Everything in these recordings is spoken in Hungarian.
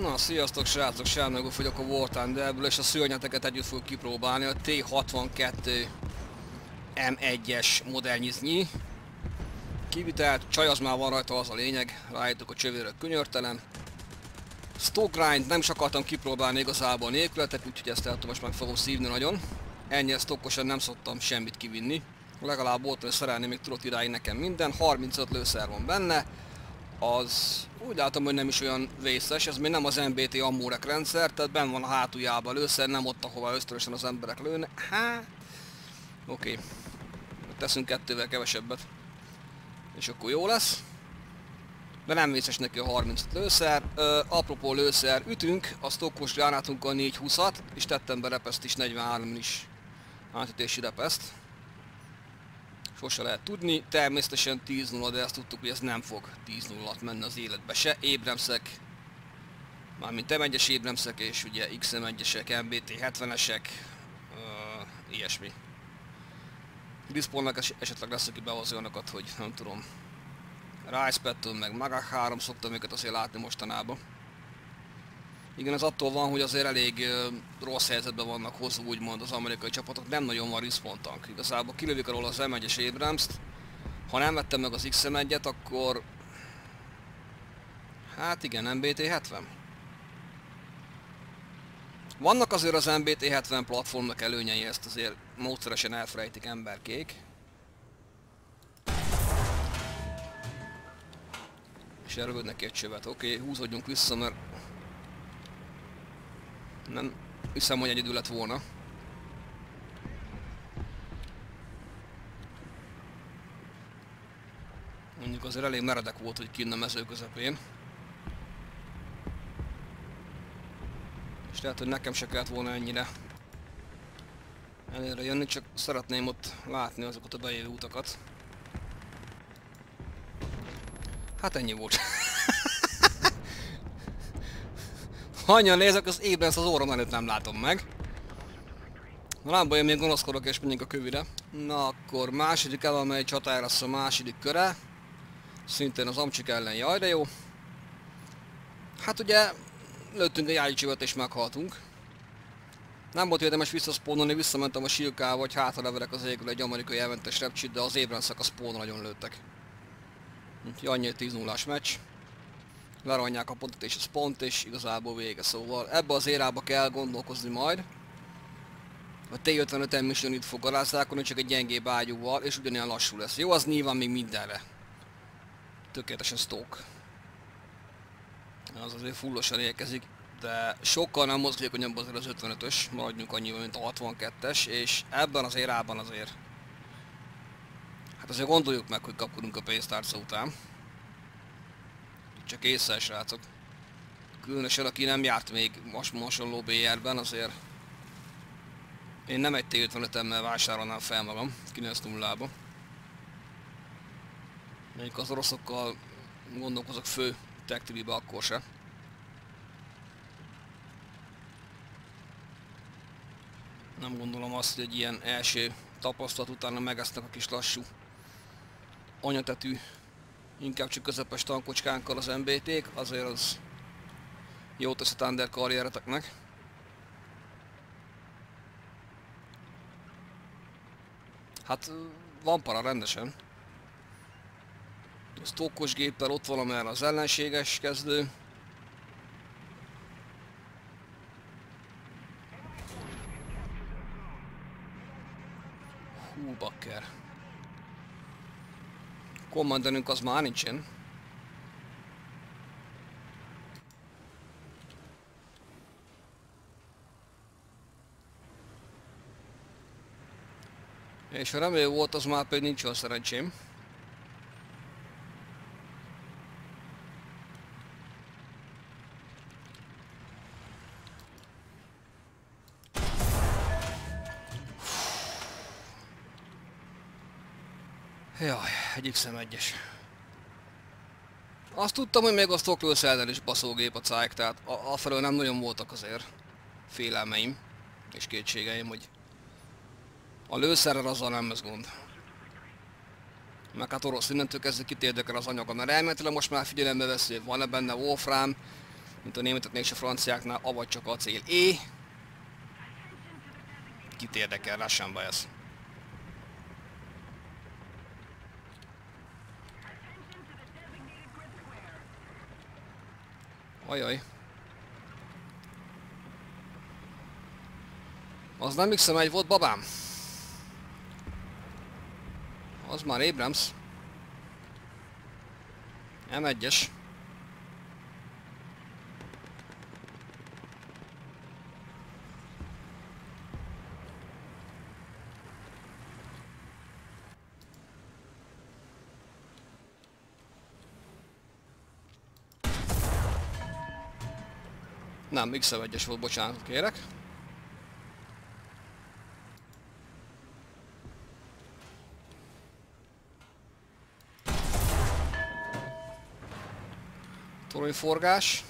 Na, sziasztok srácok, Sándor Gróf vagyok a War Thunderből, és a szörnyeteket együtt fogok kipróbálni a T-62 M1-es modernyiznyi. Kivitelt, csaj az már van rajta, az a lényeg, rájöttök a csövérre könyörtelen. Stockgrind nem is akartam kipróbálni igazából nélkületek, úgyhogy ezt lehet, most meg fogom szívni nagyon. Ennyi stockosan nem szoktam semmit kivinni. Legalább volt, hogy szerelni még tudott irány nekem minden, 35 lőszer van benne. Az úgy látom, hogy nem is olyan vészes, ez még nem az MBT Amorek rendszer, tehát benn van a hátuljában lőszer, nem ott, ahová ösztönösen az emberek lőnek. Hát... Oké. Okay. Teszünk kettővel kevesebbet. És akkor jó lesz. De nem vészes neki a 35 lőszer. Apropó lőszer, ütünk a stockos gránátunkkal 4-20-at, és tettem be repeszt is, 43 is átütési repeszt. Sose lehet tudni, természetesen 10-0, de ezt tudtuk, hogy ez nem fog 10-0-at menni az életbe se. Abramsek, mármint M1-es Abramsek, és ugye XM1-esek, MBT-70-esek, ilyesmi. Respawnnak esetleg lesz, aki behozza olyanokat, hogy nem tudom. Rice Pattern, meg Maga 3, szoktam őket azért látni mostanában. Igen, ez attól van, hogy azért elég rossz helyzetben vannak hozzá, úgymond az amerikai csapatok, nem nagyon van respawn tank. Igazából kilövik arról az M1-es Abramst, ha nem vettem meg az XM1-et, akkor... Hát igen, MBT-70. Vannak azért az MBT-70 platformnak előnyei, ezt azért módszeresen elfelejtik emberkék. És elrövődnek egy csövet. Oké, húzódjunk vissza, mert... Nem hiszem, hogy egyedül lett volna. Mondjuk azért elég meredek volt, hogy kinn a mező közepén. És lehet, hogy nekem se kellett volna ennyire előre jönni, csak szeretném ott látni azokat a bejövő utakat. Hát ennyi volt. Annyian nézek, az Abrams az orrom előtt nem látom meg. Na lábban én még gonoszkodok, és menjünk a kövire. Na akkor második elemei csatára lesz a második köre. Szintén az amcsik ellen, jaj de jó. Hát ugye lőttünk egy állítsívet és meghaltunk. Nem volt érdemes visszaszpónolni, visszamentem a sílkával, hogy hátraleverek az égről egy amerikai elventes repcsit, de az Abramsek a spawn nagyon lőttek. Úgyhogy annyi 10-0-ás meccs. Leronják a pontot és a spont, és igazából vége, szóval ebbe az érába kell gondolkozni majd. A T-55 M1 itt fog garázdálkodni, csak egy gyengébb ágyúval, és ugyanilyen lassú lesz. Jó, az nyilván még mindenre. Tökéletesen stock. Az azért fullosan érkezik, de sokkal nem mozgékonyabb azért az 55-ös, maradjunk annyival, mint a 62-es, és ebben az érában azért... Hát azért gondoljuk meg, hogy kapkodunk a pénztárca után. Csak észre, srácok. Különösen, aki nem járt még hasonló BR-ben, azért... Én nem egy T-55-emmel vásárolnám fel magam, 9-0-ba. Még az oroszokkal gondolkozok fő tech-tibibe, akkor se. Nem gondolom azt, hogy egy ilyen első tapasztalat utána megesznek a kis lassú anyatetű, inkább csak közepes tankocskánkkal az MBT-k, azért az jó tesz a Thunder karriereteknek. Hát van para rendesen. A stockos géppel ott valamelyre az ellenséges kezdő. Hú, bakker. Kommanderünk az már nincsen. És ha remélő volt, az már pedig nincs olyan szerencsém. Jaj, egy XM1-es. Azt tudtam, hogy még a stocklőszerrel is baszógép a cájk, tehát afelől nem nagyon voltak azért félelmeim és kétségeim, hogy a lőszerrel azzal nem lesz gond. Meg hát orosz, innentől kezdve kit érdekel az anyaga, mert elméletileg most már figyelembe veszi, van-e benne Wolfram, mint a németeknél és a franciáknál, avagy csak acél é. Kit érdekel, Russian bias. Ajaj. Az nem X-M1 volt, babám? Az már Abrams. M1-es. Nem, X-M1-es volt, bocsánatot kérek. Forgás.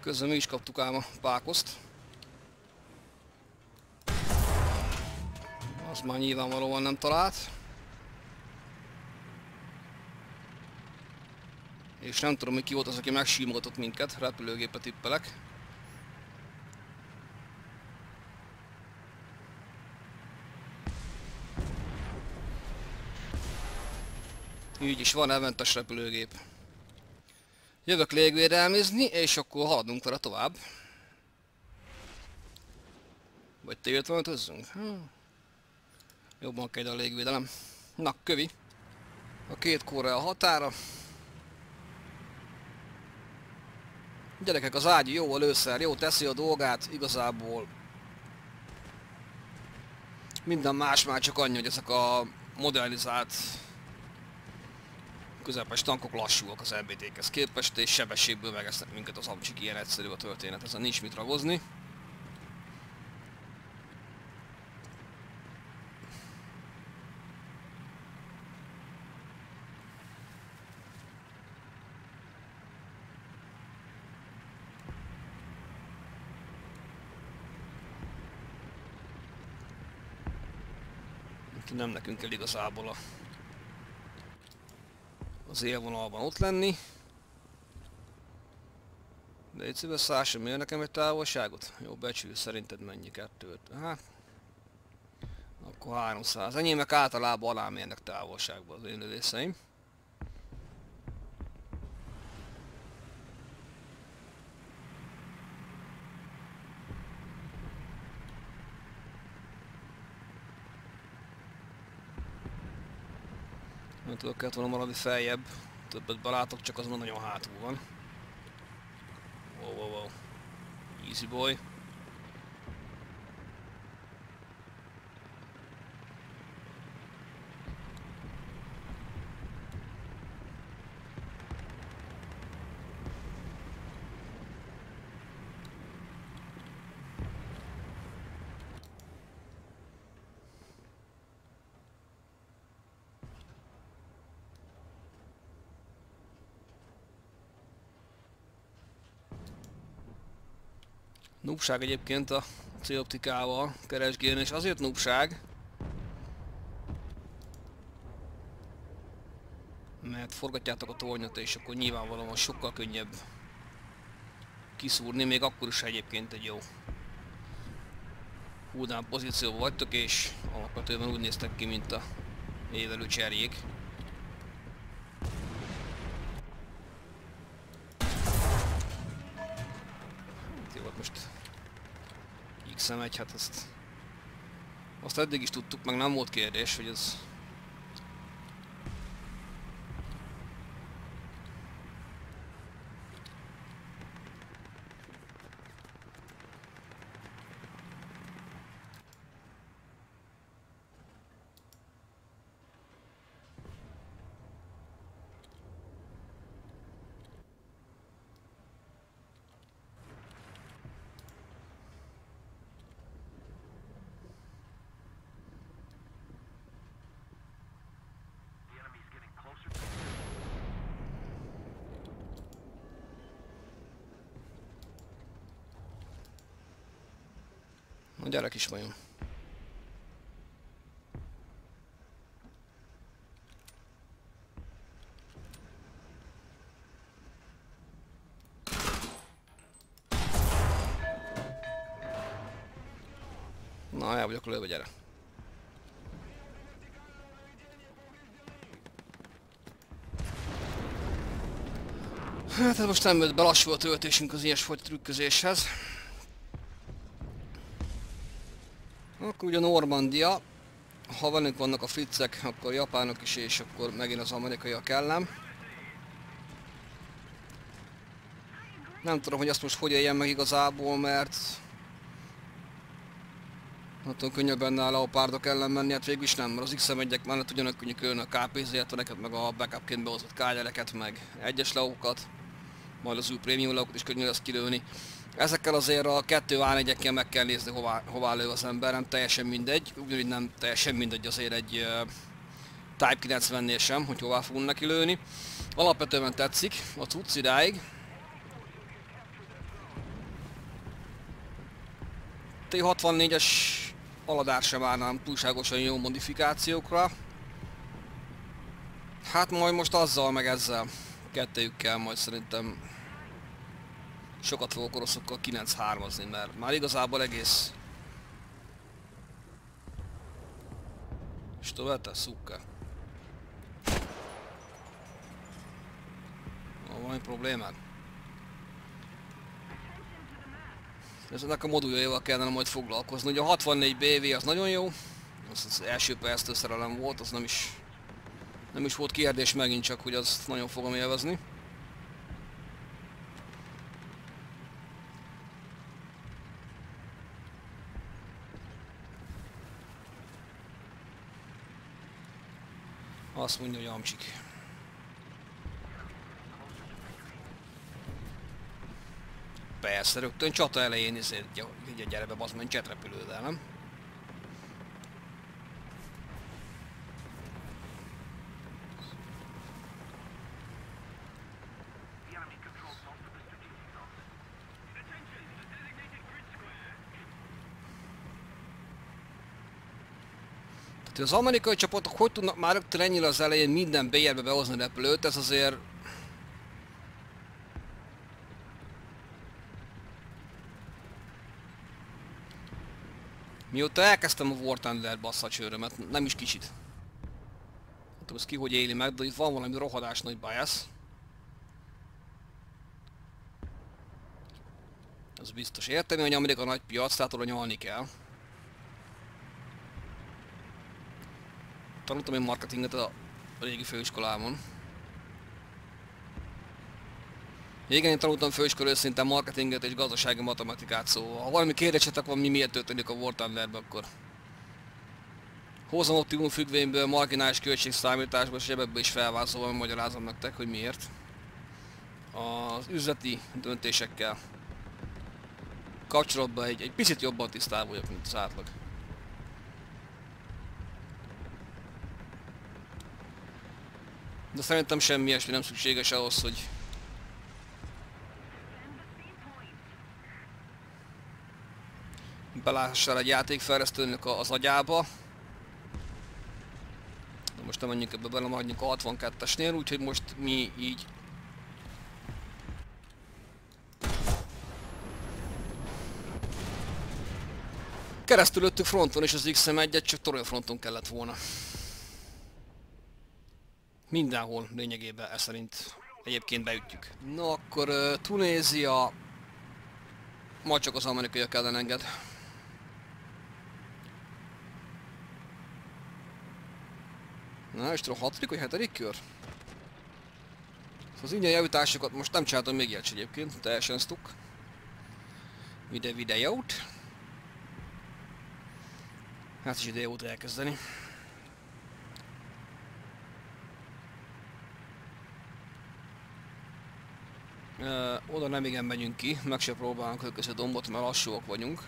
Közben mi is kaptuk ám a pákoszt. Az már nyilvánvalóan nem talált. És nem tudom, hogy ki volt az, aki megsímoltott minket. Repülőgépet tippelek. Így is van elmentes repülőgép. Jövök légvédelmézni, és akkor haladunk vele tovább. Vagy T-55-özzünk? Jobban kell a légvédelem. Na, kövi. A két Korea határa. Gyerekek, az ágy jó előszer, jó teszi a dolgát, igazából. Minden más már csak annyi, hogy ezek a modernizált közepes tankok lassúak az MBT-khez képest, és sebességből megesznek minket az amcsik, ilyen egyszerű a történet, ezen nincs mit ragozni. Úgyhogy nem nekünk kell igazából az élvonalban ott lenni. De itt szívesen szálljon, miért nekem egy távolságot? Jó, becsülj, szerinted mennyi kettőt? Hát, akkor 300. Enyémek általában alámérnek távolságban az én lövészeim. Nem tudok, kellett volna valami feljebb. Többet belátok, csak azon nagyon hátul van. Wow, wow, wow. Easy boy. Nupság egyébként a C-optikával keresgélni, és azért nupság, mert forgatjátok a tornyot, és akkor nyilvánvalóan sokkal könnyebb kiszúrni, még akkor is egyébként egy jó húdán pozícióban vagytok, és alapvetően úgy néztek ki, mint a évelő cserjék. Most XM1, hát azt eddig is tudtuk, meg nem volt kérdés, hogy ez... Gyere, kis majom. Ha el vagyok lőve, gyere. Hát ez most nem jött be, lassú a töltésünk az ilyesfajta trükközéshez. Akkor ugye Normandia. Ha velünk vannak a friccek, akkor japánok is, és akkor megint az amerikaiak ellen. Nem tudom, hogy azt most hogy éljen meg igazából, mert... attól könnyebben a leopárdok ellen menni, hát végül is nem, mert az XM1-ek mellett ugyanúgy könnyű külön a KPZ-et, meg a backupként behozott kágyeleket, meg egyes leókat, majd az új prémium leókat is könnyű lesz kilőni. Ezekkel azért a 2A4-ekkel meg kell nézni, hová lő az ember, nem teljesen mindegy, ugyanúgy nem teljesen mindegy azért egy Type 90-nél sem, hogy hová fogunk neki lőni. Alapvetően tetszik a cucc idáig. T-64-es aladár sem várnám túlságosan jó modifikációkra. Hát majd most azzal meg ezzel, kettőjükkel majd szerintem sokat fogok oroszokkal 9-3-azni, mert már igazából egész... És tovább te szukka. Van valami problémád? Ennek a moduljaival kellene majd foglalkozni. Ugye a 64 BV az nagyon jó, az első perctől szerelem volt, az nem is volt kérdés megint csak, hogy azt nagyon fogom élvezni. Azt mondja, hogy amcsik. Persze, rögtön csata elején izért, ugye gyere be, bazd meg, csetrepülővel, nem? Tehát az amerikai csapatok hogy tudnak már rögtön ennyire az elején minden BR-be behozni repülőt, ez azért... Mióta elkezdtem a War Thunder basszacsőrömet, nem is kicsit. Nem tudom, ez ki hogy éli meg, de itt van valami rohadás nagy bias. Ez biztos értem, hogy Amerika nagy piac, tehát oda nyalni kell. Tanultam én marketinget a régi főiskolámon. Igen, én tanultam főiskolai szinten marketinget és gazdasági matematikát, szóval ha valami kérdésetek van, mi miért történik a War Thunderbe, akkor hozom optimum függvényből, marginális költségszámításba és ebbe is felvázolom, magyarázom nektek, hogy miért. Az üzleti döntésekkel kapcsolatban egy picit jobban tisztában vagyok, mint az átlag. De szerintem semmi ilyesmi nem szükséges ahhoz, hogy belássál egy játékfejlesztőnek az agyába. De most nem menjünk ebbe bele, maradjunk a 62-esnél, úgyhogy most mi így... Keresztül öttük fronton és az XM1-et, csak toronyfronton kellett volna. Mindenhol lényegében ez szerint egyébként beütjük. Na akkor Tunézia... Majd csak az amerikaiak ellen enged. Na és tudom, 6. vagy 7. kör? Az ingyen javításokat most nem csináltam még ilyet egyébként, teljesen sztuk. Videót. Hát is ideót elkezdeni. Oda nem igen megyünk ki, meg se próbálunk elközni a dombot, mert lassúak vagyunk.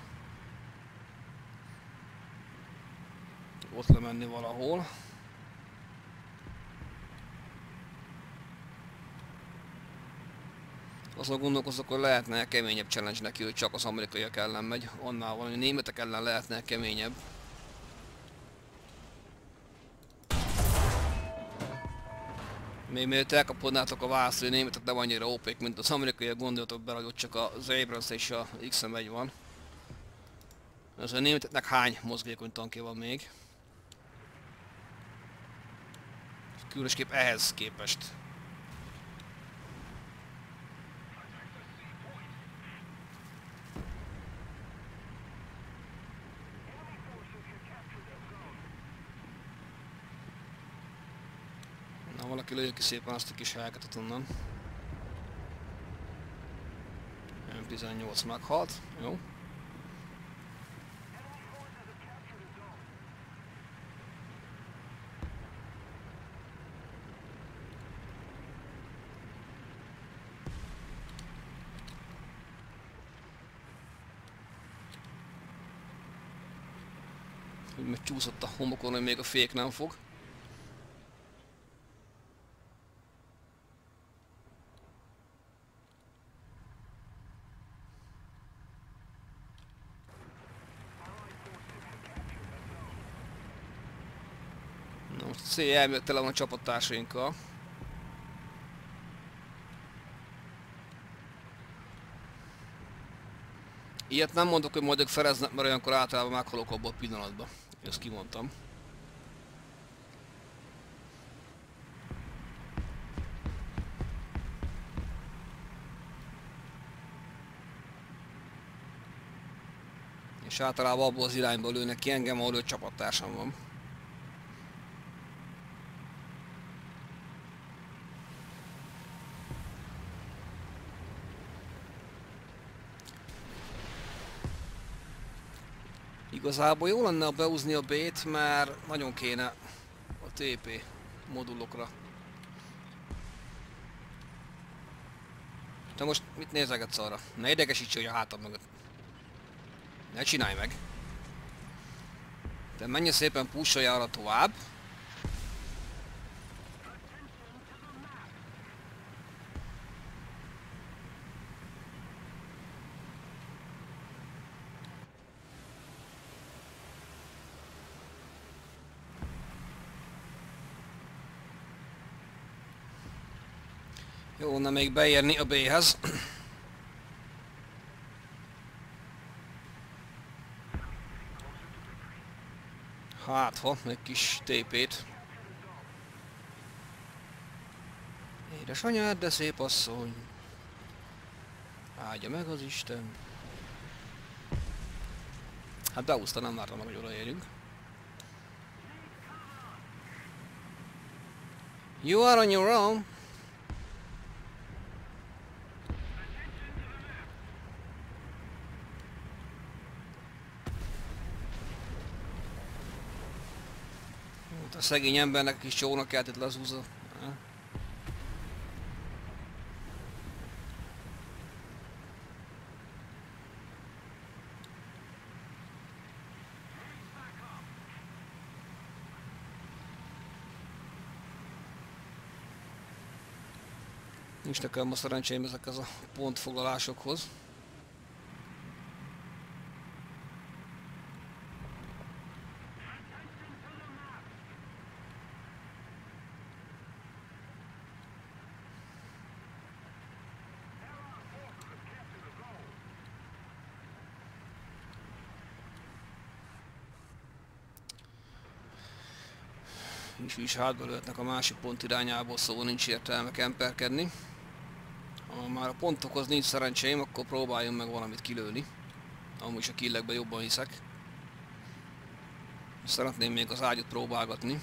Ott lemenni valahol. Azon gondolkozok, hogy lehetne -e keményebb challenge neki, hogy csak az amerikaiak ellen megy. Annál valami németek ellen lehetne -e keményebb. Még mielőtt elkapodnátok a választ, hogy németek nem annyira OP-k, mint az amerikai, gondoljatok bele, hogy ott csak az Abrams és a XM1 van. Az a németeknek hány mozgékony tankja van még? Különösképp ehhez képest. Na, valaki lőjön ki szépen azt a kis helyeket onnan. M18 meghalt, jó. Mert csúszott a homokon, hogy még a fék nem fog. Na most a C elméletileg tele van a csapattársainkkal. Ilyet nem mondok, hogy majd ők feleznek, mert olyankor általában meghalok abban a pillanatban. Ezt kimondtam. És általában abból az irányból lőnek ki engem, ahol ő csapattársam van. Igazából jó lenne beúzni a B-t, mert nagyon kéne a TP modulokra. De most mit nézegetsz arra? Ne idegesíts, hogy a hátad mögött. Ne csinálj meg! De menj szépen, púsolj arra tovább. Jó, onnan még beérni a B-hez. Hát, ha, egy kis TP-t. Édesanyád, de szép asszony. Áldja meg az Isten. Hát beúszta, nem vártam meg, hogy odaérjünk. You are on your own. A szegény embernek a kis csónak kellett itt lezúzza. Nincs nekem ma szerencsém ezekhez a pontfoglalásokhoz. És hátba lőhetnek a másik pont irányából, szóval nincs értelme kemperkedni. Ha már a pontokhoz nincs szerencsém, akkor próbáljunk meg valamit kilőni. Amúgy is a killekben jobban hiszek. Szeretném még az ágyat próbálgatni.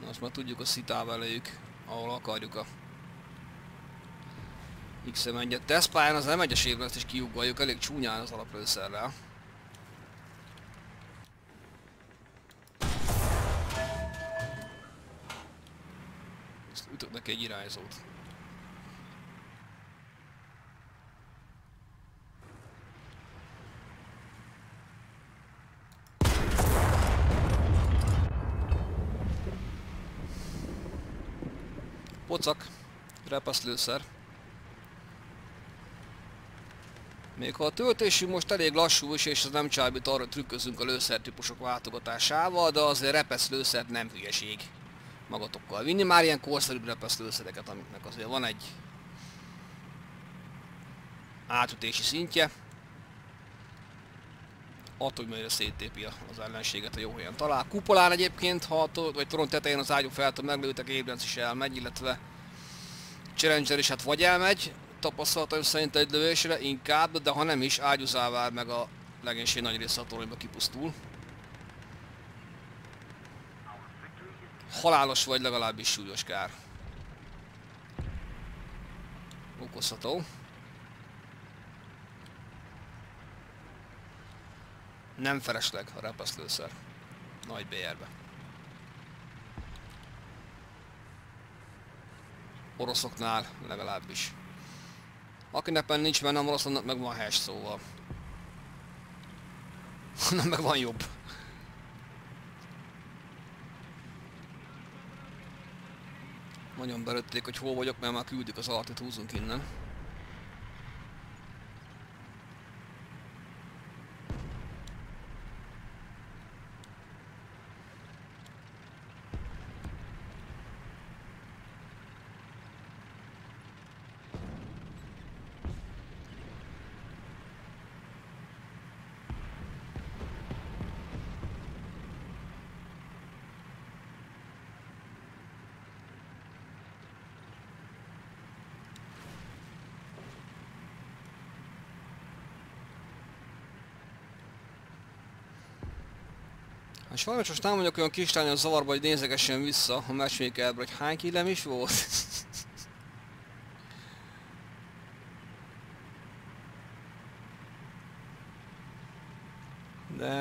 Na, azt már tudjuk, a szitával lőjük, ahol akarjuk a XM1-et. Tesztpályán az M1-es ébrezt is kiugoljuk, elég csúnyán az alaplőszerrel. Neki egy irányzót. Pocak, repeszlőszer. Még ha a töltésünk most elég lassú is, és ez nem csábít, arra trükközünk a lőszertípusok váltogatásával, de azért repeszlőszer nem hülyeség magatokkal vinni, már ilyen korszerűbb repesztőszereket, amiknek azért van egy átütési szintje. Attól, hogy mennyire széttépi az ellenséget, a jó helyen talál. Kupolán egyébként, ha vagy torony tetején az ágyú feltől meglőtek, Abrams is elmegy, illetve Challenger is hát vagy elmegy, tapasztalatom szerint egy lövésre inkább, de ha nem is, ágyúzá vár meg a legénység nagy része a toronyba kipusztul. Halálos vagy legalábbis súlyos kár. Okozható. Nem felesleg a repesztőszer. Nagy BR-be. Oroszoknál legalábbis. Akinek nem nincs benne orosz, annak meg van hash, szóval. Annak meg van jobb. Nagyon belőtték, hogy hol vagyok, mert már küldjük az alatit, húzunk innen. Hát sajnos most nem vagyok olyan kislányos zavarba, hogy nézegessen vissza a matchmakerbe, hogy hány killem is volt. De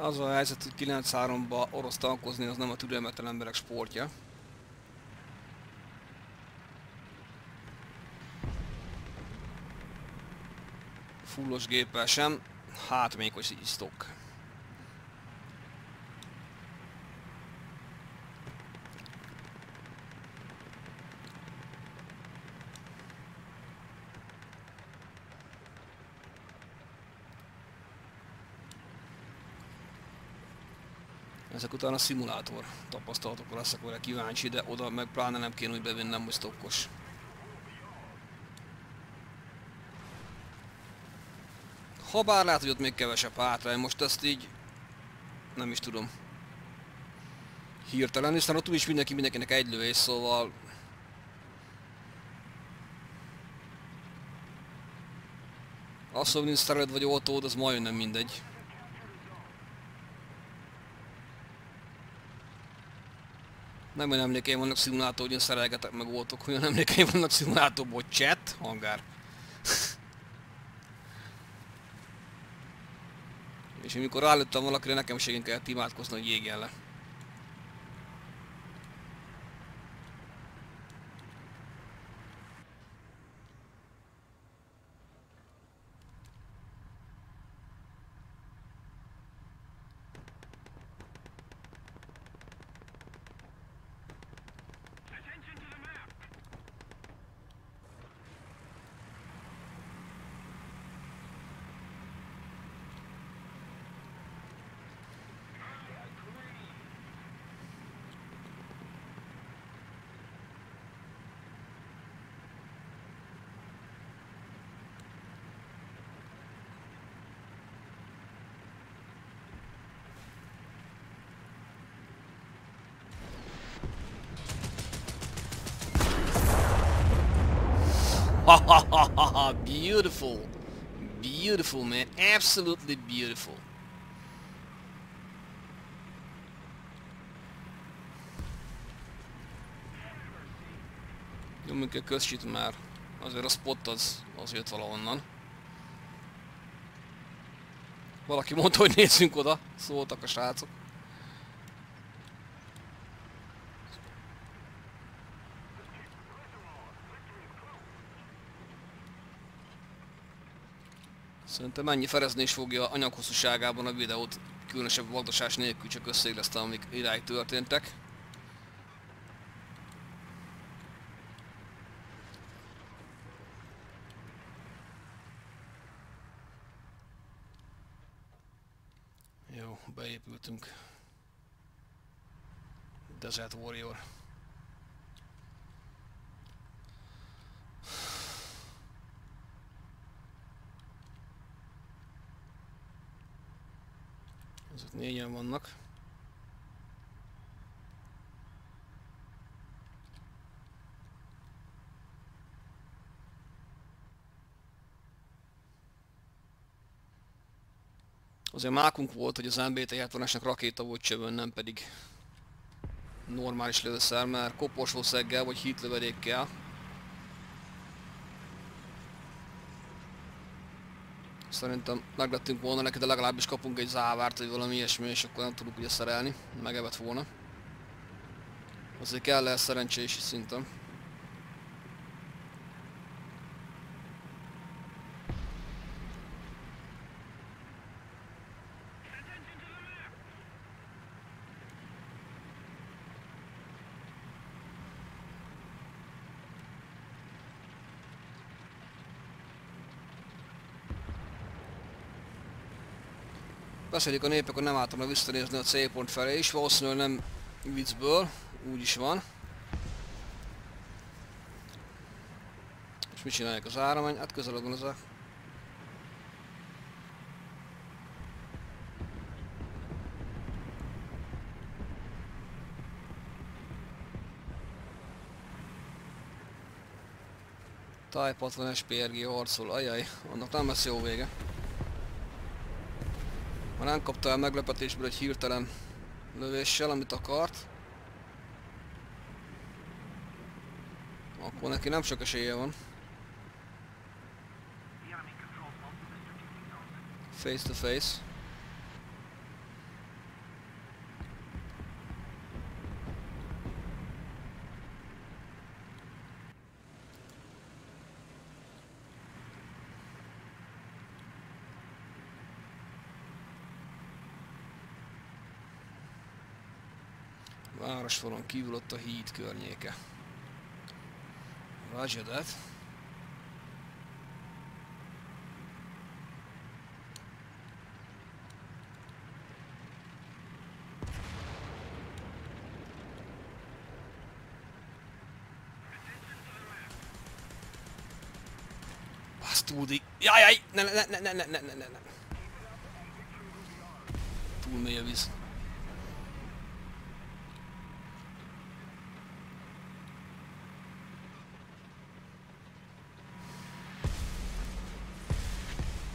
az a helyzet, hogy 9-3-ba orosz tankozni, az nem a türelmetlen emberek sportja. Fullos géppel sem, hát még hogy isztok. Ezek után a szimulátor tapasztalatokra leszek vele kíváncsi, de oda meg pláne nem kéne úgy bevinnem, hogy stokkos. Habár lehet, hogy ott még kevesebb hátrány, most ezt így nem is tudom hirtelen, hiszen ott úgyis mindenkinek egy lövés, szóval azt, hogy nincs szereled vagy oltód, az majdnem nem mindegy. Nem olyan emlékeim vannak szimulátor, hogy én szerelgetek meg voltok, olyan emlékeim vannak szimulátorból, hogy chat, hangár. És amikor rálőttem valakire, nekem segít kellett imádkozni, hogy jégjen le. Beautiful, beautiful man, absolutely beautiful. Jó, minket közsít már, azért a spot az jött valahonnan. Valaki mondta, hogy nézzünk oda, szóltak a srácok. Szerintem ennyi ferezni is fogja anyaghosszúságában a videót, különösebb vagdosás nélkül, csak összeillesztem, amik idáig történtek. Jó, beépültünk. Desert Warrior. Négyen vannak. Azért mákunk volt, hogy az MBT-70-esnek rakéta volt csövön, nem pedig normális lőszer, mert koporsószeggel vagy hítlövedékkel szerintem meglettünk volna neki, de legalábbis kapunk egy závárt, vagy valami ilyesmi, és akkor nem tudunk ugye szerelni, megevett volna. Azért kell lehet szerencsési szinten. Beszélik a nép, akkor nem álltam le visszanézni a célpont felé is, valószínűleg nem viccből, úgy is van. És mit csinálják az áramány? Hát közelebb van az a... Type 60 PRG harcol, ajaj, annak nem lesz jó vége. Ha nem kapta el meglepetésből egy hirtelen lövéssel, amit akart, akkor neki nem sok esélye van. Face to face. Városfalon kívül ott a híd környéke. Roger that. Basztódik. Jajjaj! Ne. Túl mély a víz.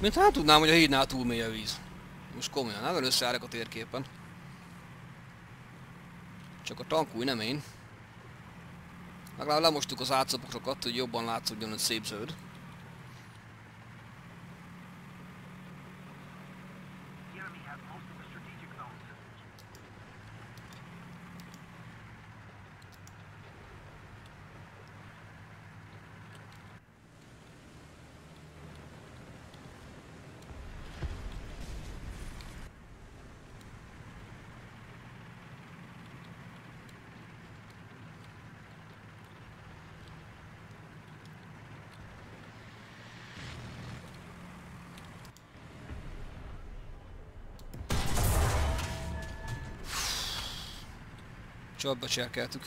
Mint hát tudnám, hogy a hídnál túl mély a víz. Most komolyan, nem összeállok a térképen. Csak a tankúj, nem én. Legalább lemostuk az átszapokat, hogy jobban látszódjon, hogy szép zöld. Csapba cserkeltük.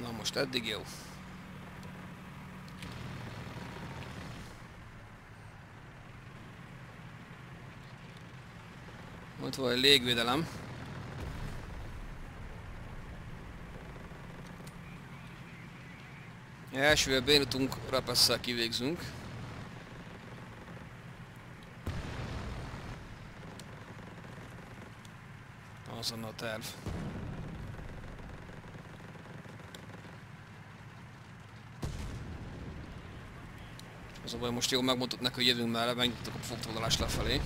Na most eddig jó. Ott van egy légvédelem. Elsővel bénutunk, rapasszal kivégzünk. Azon a terv. Az a baj, most jól megmondtuk neki, hogy jövünk mellé, megnyitottuk a fogtovonalást lefelé.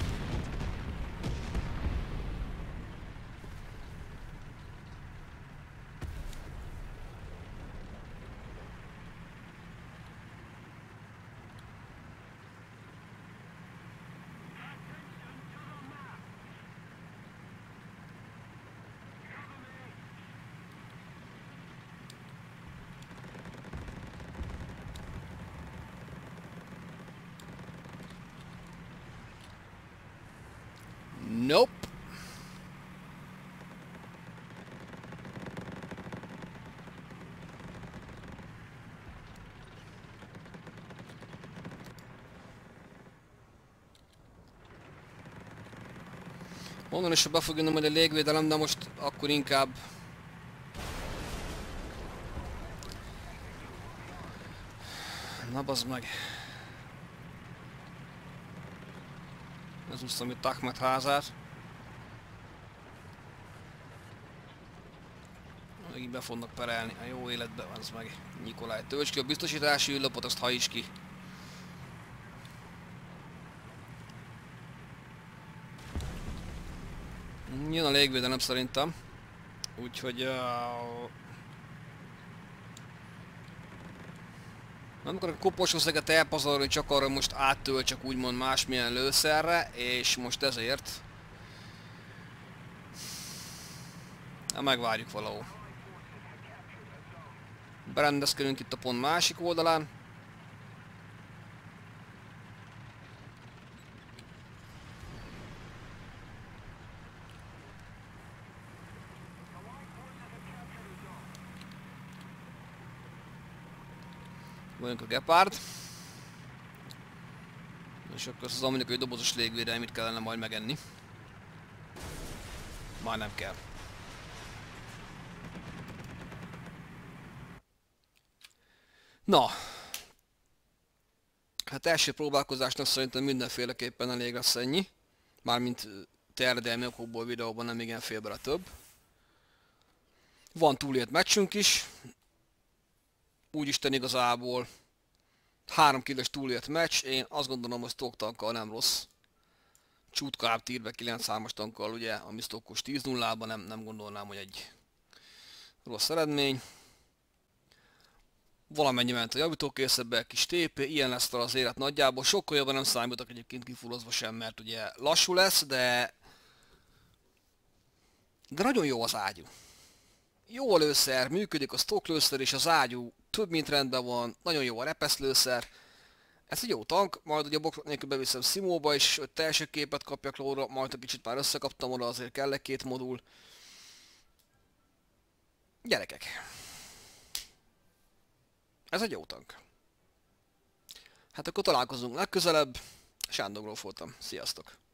Nope. Onnan is be fog jönnöm, hogy a légvédelem, de most akkor inkább... Na bazd meg! Bezúsztam itt Ahmed házát. Megint be fognak perelni. A jó életben van ez meg. Nikolaj, töltsd ki a biztosítási űrlapot, azt hajtsd ki. Jön a légvédelem szerintem. Úgyhogy... nem akarok a kopos összeget elpazarolni, csak arra most áttöltsek úgymond másmilyen lőszerre, és most ezért... Na, megvárjuk valahol. Berendezkedünk itt a pont másik oldalán. Vagyunk a Gepárd. És akkor az amerikai dobozos légvédelmét kellene majd megenni. Már nem kell. Na, hát első próbálkozásnak szerintem mindenféleképpen elég lesz ennyi. Mármint terjedelmi okokból videóban nem igen fél bele több. Van túlélt meccsünk is. Úgyisten igazából 3 kilós túlélt meccs. Én azt gondolom, hogy stock tankkal nem rossz. Csútkább tírve 9-3-as tankkal, ugye, ami stockos 10-0-ban nem gondolnám, hogy egy rossz eredmény. Valamennyi ment a javítókészletbe, kis TP, ilyen lesz az élet nagyjából. Sokkal jobban nem számítok egyébként kifullozva sem, mert ugye lassú lesz, de nagyon jó az ágyú. Jó a lőszer, működik a stock lőszer, és az ágyú több mint rendben van, nagyon jó a repesz lőszer. Ez egy jó tank, majd ugye a bokrok nélkül beviszem Simóba, és hogy teljes képet kapjak lóra, majd egy kicsit már összekaptam oda, azért kellett 2 modul. Gyerekek! Ez egy jó tank. Hát akkor találkozunk legközelebb. Sándor Gróf voltam. Sziasztok!